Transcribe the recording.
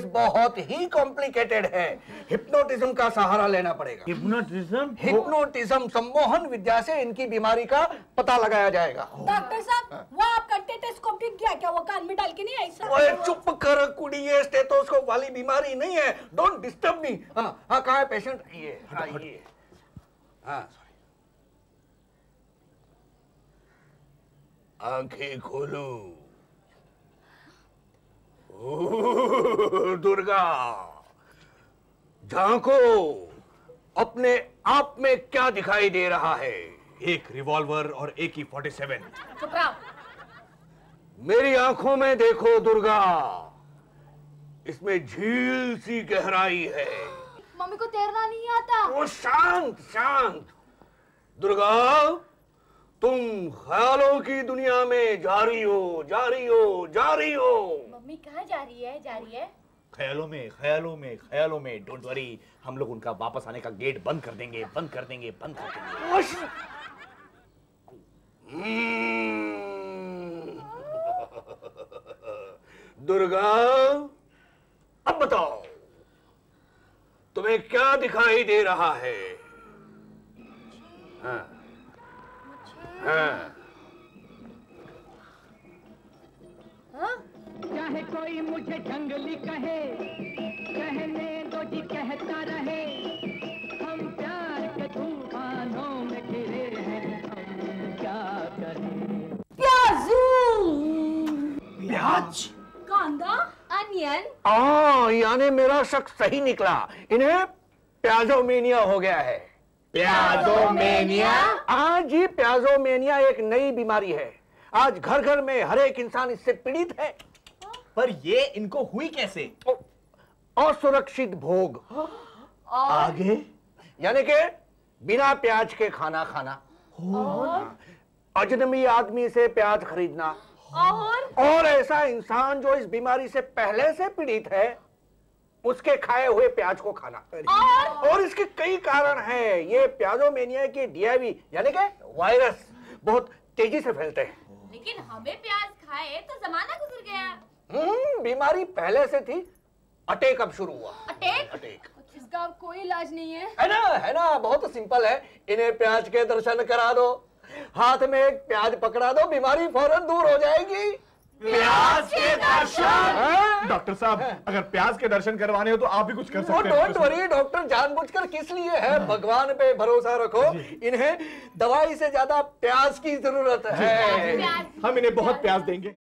Case बहुत ही complicated है, hypnotism का सहारा लेना पड़ेगा। हिप्नोटिज्म सम्मोहन विद्या से इनकी बीमारी का पता लगाया जाएगा। डॉक्टर साहब वो आपका टेस्ट कंप्लीट किया क्या? वो कान में डाल के नहीं आई सर? चुप कर कुड़िए, स्टेथोस्कोप वाली बीमारी नहीं है, डोंट डिस्टर्ब मी। हाँ कहाँ है पेशेंट? ये हाँ आंखें खोलो। ओ दुर्गा झांको, अपने आप में क्या दिखाई दे रहा है? एक रिवॉल्वर और एक ही 47। चुप रहो। मेरी आंखों में देखो दुर्गा, इसमें झील सी गहराई है। मम्मी को तैरना नहीं आता। वो शांत शांत दुर्गा, तुम ख्यालों की दुनिया में जा रही हो, जा रही हो, जा रही हो। मम्मी कहाँ जा रही है? जा रही है ख्यालों में, ख्यालों में, ख्यालों में। डोंट वरी, हम लोग उनका वापस आने का गेट बंद कर देंगे, बंद कर देंगे, बंद कर देंगे। दुर्गा अब बताओ तुम्हें क्या दिखाई दे रहा है? हाँ हाँ। चाहे कोई मुझे जंगली कहे, कहने दो जी कहता रहे, हम प्यार के तूफानों में घिरे हैं, हम क्या करें? प्याजू, प्याज, कांदा, अनियन। यानी मेरा शक सही निकला, इन्हें प्याजोमेनिया हो गया है। प्याजोमेनिया? हाँ जी, प्याजोमेनिया एक नई बीमारी है। आज घर घर में हर एक इंसान इससे पीड़ित है। पर ये इनको हुई कैसे? असुरक्षित भोग। आगे यानी कि बिना प्याज के खाना खाना, अजनबी आदमी से प्याज खरीदना, और ऐसा इंसान जो इस बीमारी से पहले से पीड़ित है उसके खाए हुए प्याज को खाना। और इसके कई कारण हैं। ये प्याजोमेनिया के डीआईवी यानी के वायरस बहुत तेजी से फैलते हैं। लेकिन हमें प्याज खाए तो जमाना गुजर गया। बीमारी पहले से थी, अटैक अब शुरू हुआ। अटैक? अटैक। इसका कोई इलाज नहीं है? है ना, बहुत सिंपल है। इन्हें प्याज के दर्शन करा दो, हाथ में एक प्याज पकड़ा दो, बीमारी फौरन दूर हो जाएगी। प्याज के दर्शन? डॉक्टर साहब अगर प्याज के दर्शन करवाने हो तो आप भी कुछ कर सकते हैं। डोंट वरी डॉक्टर, जानबूझकर किस लिए है? भगवान पे भरोसा रखो, इन्हें दवाई से ज्यादा प्याज की जरूरत है। हम इन्हें बहुत प्याज देंगे।